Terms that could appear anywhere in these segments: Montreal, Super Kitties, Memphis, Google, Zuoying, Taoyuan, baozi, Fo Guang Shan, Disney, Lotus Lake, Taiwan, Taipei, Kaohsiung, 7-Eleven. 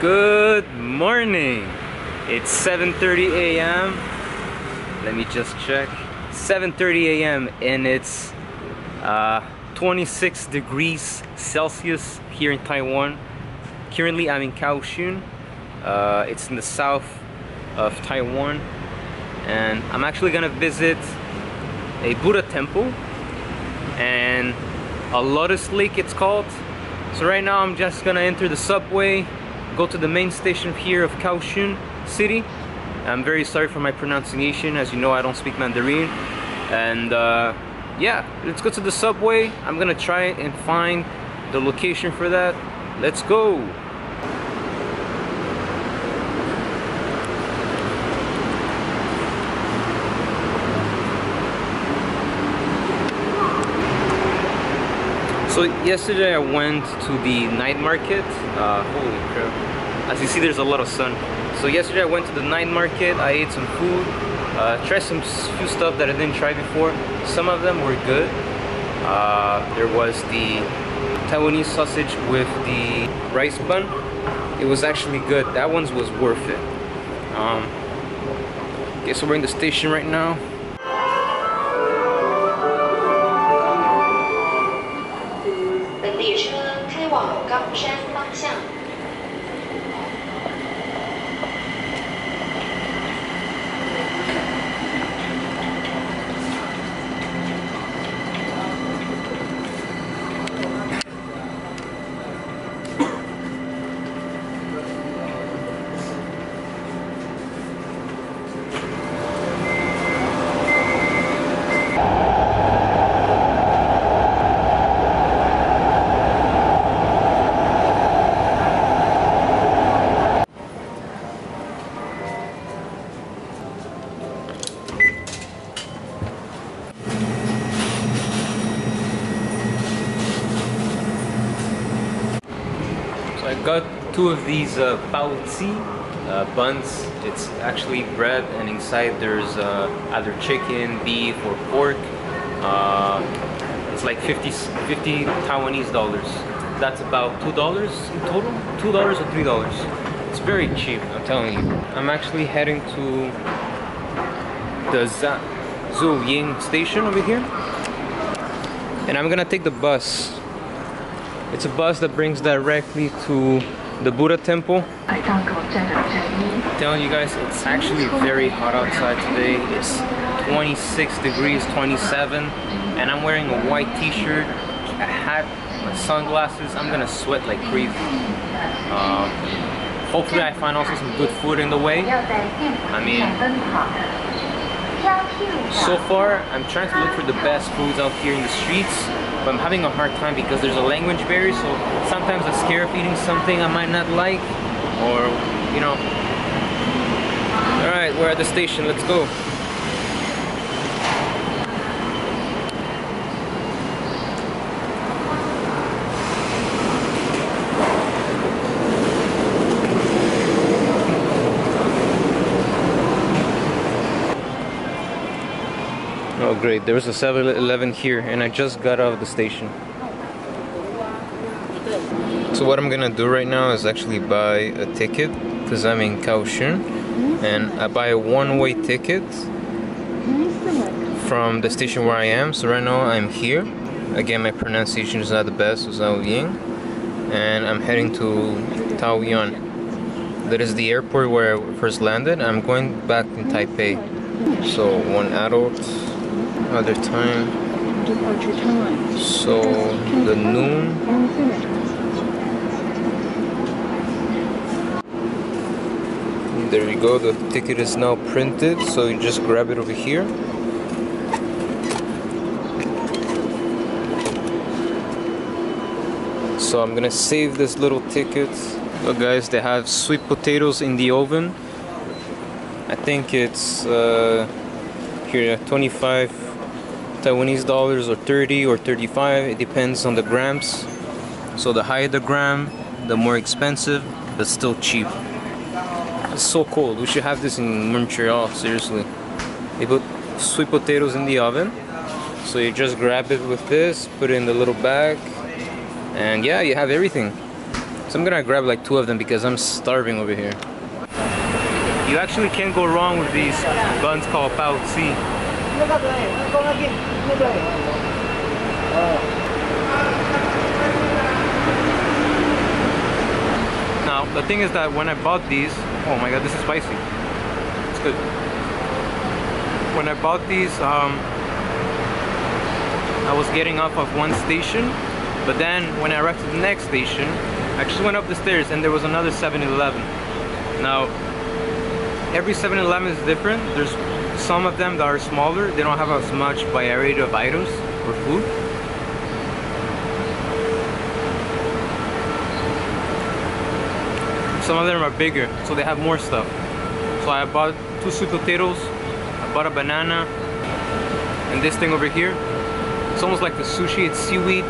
Good morning. It's 7:30 a.m. Let me just check. 7:30 a.m. and it's 26 degrees Celsius here in Taiwan. Currently I'm in Kaohsiung. It's in the south of Taiwan, and I'm actually gonna visit a Buddha temple and a Lotus Lake, it's called. So right now I'm just gonna enter the subway, go to the main station here of Kaohsiung City. I'm very sorry for my pronunciation, as you know I don't speak Mandarin. And yeah, let's go to the subway. I'm gonna try and find the location for that. Let's go! So yesterday I went to the night market. Holy crap. As you see, there's a lot of sun. So yesterday I went to the night market, I ate some food, tried some few stuff that I didn't try before. Some of them were good. There was the Taiwanese sausage with the rice bun. It was actually good. That one was worth it. Okay, so we're in the station right now. Got two of these baozi buns. It's actually bread, and inside there's either chicken, beef, or pork. It's like 50 Taiwanese dollars. That's about $2 in total. $2 or $3. It's very cheap, I'm telling you. I'm actually heading to the Zuoying station over here, and I'm gonna take the bus. It's a bus that brings directly to the Buddha temple. I'm telling you guys, it's actually very hot outside today. It's 26 degrees, 27, and I'm wearing a white t-shirt, a hat, my sunglasses. I'm gonna sweat like crazy. Hopefully I find also some good food in the way. I mean, so far I'm trying to look for the best foods out here in the streets. But I'm having a hard time because there's a language barrier, so sometimes I'm scared of eating something I might not like, or, you know. Alright, we're at the station, let's go. Oh great, there was a 7-Eleven here and I just got out of the station. So what I'm gonna do right now is actually buy a ticket, because I'm in Kaohsiung, and I buy a one-way ticket from the station where I am. So right now I'm here. Again, my pronunciation is not the best, so Zuoying, and I'm heading to Taoyuan. That is the airport where I first landed. I'm going back in Taipei. So one adult. Other time, so the noon. There we go, the ticket is now printed, so you just grab it over here. So I'm gonna save this little ticket. Look guys, they have sweet potatoes in the oven. I think it's here 25 Taiwanese dollars, or 30 or 35, it depends on the grams. So the higher the gram, the more expensive, but still cheap. It's so cold. We should have this in Montreal, seriously. They put sweet potatoes in the oven, so you just grab it with this, put it in the little bag, and yeah, you have everything. So I'm gonna grab like 2 of them because I'm starving over here. You actually can't go wrong with these buns called Pao Tsi. Now, the thing is that when I bought these, oh my god, this is spicy. It's good. When I bought these, I was getting off of one station, but then when I arrived at the next station, I actually went up the stairs and there was another 7-Eleven. Now, every 7-Eleven is different. There's some of them that are smaller. They don't have as much variety of items or food. Some of them are bigger, so they have more stuff. So I bought 2 sweet potatoes, I bought a banana, and this thing over here. It's almost like the sushi. It's seaweed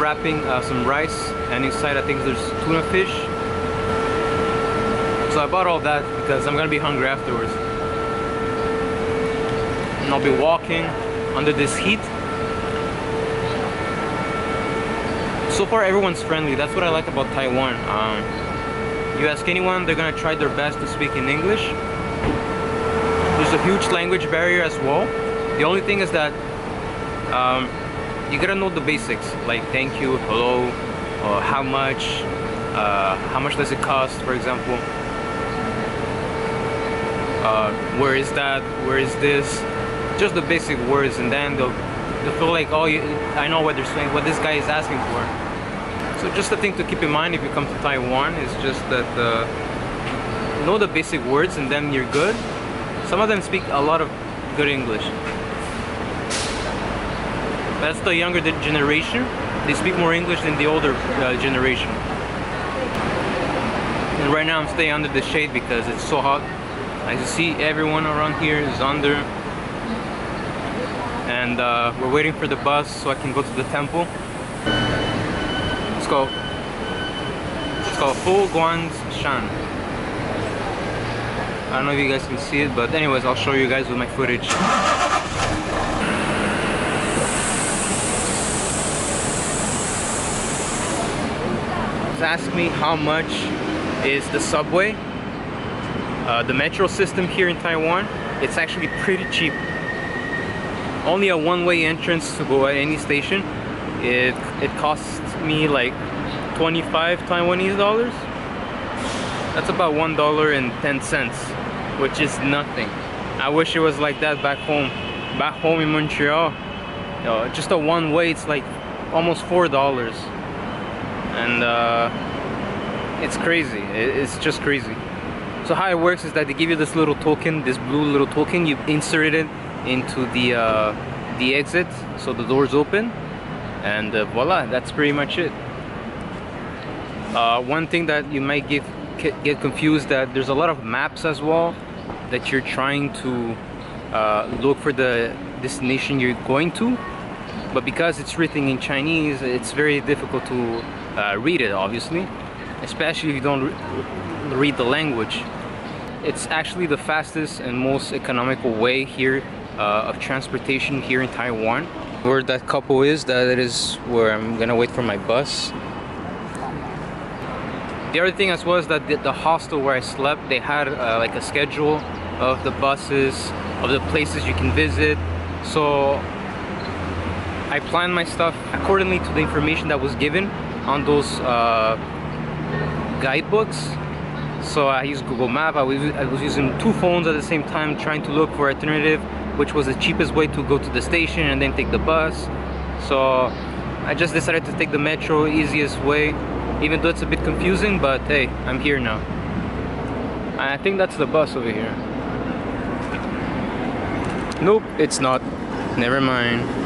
wrapping some rice, and inside I think there's tuna fish. So I bought all that because I'm gonna be hungry afterwards. And I'll be walking under this heat. So far everyone's friendly. That's what I like about Taiwan. You ask anyone, they're gonna try their best to speak in English. There's a huge language barrier as well. The only thing is that you gotta know the basics, like thank you, hello, or how much does it cost, for example. Where is that? Where is this? Just the basic words, and then they'll feel like, oh, I know what they're saying, what this guy is asking for. So just the thing to keep in mind if you come to Taiwan is just that know the basic words, and then you're good. Some of them speak a lot of good English. That's the younger generation. They speak more English than the older generation. And right now I'm staying under the shade because it's so hot. As you see, everyone around here is under, and we're waiting for the bus so I can go to the temple. Let's go. It's called Fo Guang Shan. I don't know if you guys can see it, but anyways, I'll show you guys with my footage. Just ask me how much is the subway. The metro system here in Taiwan, it's actually pretty cheap. Only a one-way entrance to go at any station. It costs me like 25 Taiwanese dollars. That's about $1.10, which is nothing. I wish it was like that back home. Back home in Montreal, you know, just a one-way, it's like almost $4. And it's crazy. It's just crazy. So how it works is that they give you this little token, this blue little token. You insert it into the exit, so the doors open, and voila, that's pretty much it. One thing that you might get confused, that there's a lot of maps as well that you're trying to look for the destination you're going to, but because it's written in Chinese, it's very difficult to read it, obviously, especially if you don't read the language. It's actually the fastest and most economical way here of transportation here in Taiwan. Where that couple is, that is where I'm gonna wait for my bus. The other thing as well is that the hostel where I slept, they had like a schedule of the buses, of the places you can visit. So I planned my stuff accordingly to the information that was given on those guidebooks. So I used Google Map, I was using 2 phones at the same time, trying to look for alternative, which was the cheapest way to go to the station and then take the bus. So I just decided to take the metro, easiest way, even though it's a bit confusing, but hey, I'm here now. And I think that's the bus over here. Nope, it's not. Never mind.